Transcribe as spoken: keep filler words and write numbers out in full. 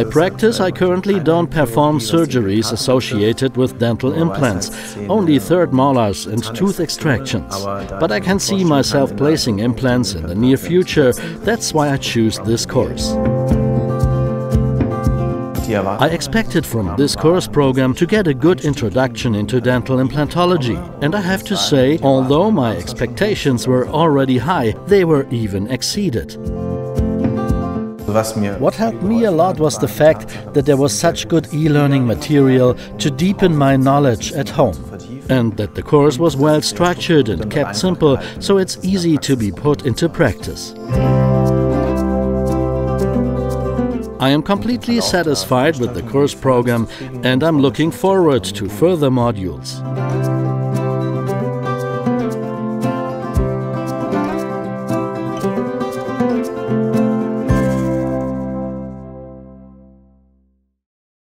I practice, I currently don't perform surgeries associated with dental implants, only third molars and tooth extractions. But I can see myself placing implants in the near future. That's why I choose this course. I expected from this course program to get a good introduction into dental implantology. And I have to say, although my expectations were already high, they were even exceeded. What helped me a lot was the fact that there was such good e-learning material to deepen my knowledge at home. And that the course was well structured and kept simple, so it's easy to be put into practice. I am completely satisfied with the course program, and I'm looking forward to further modules.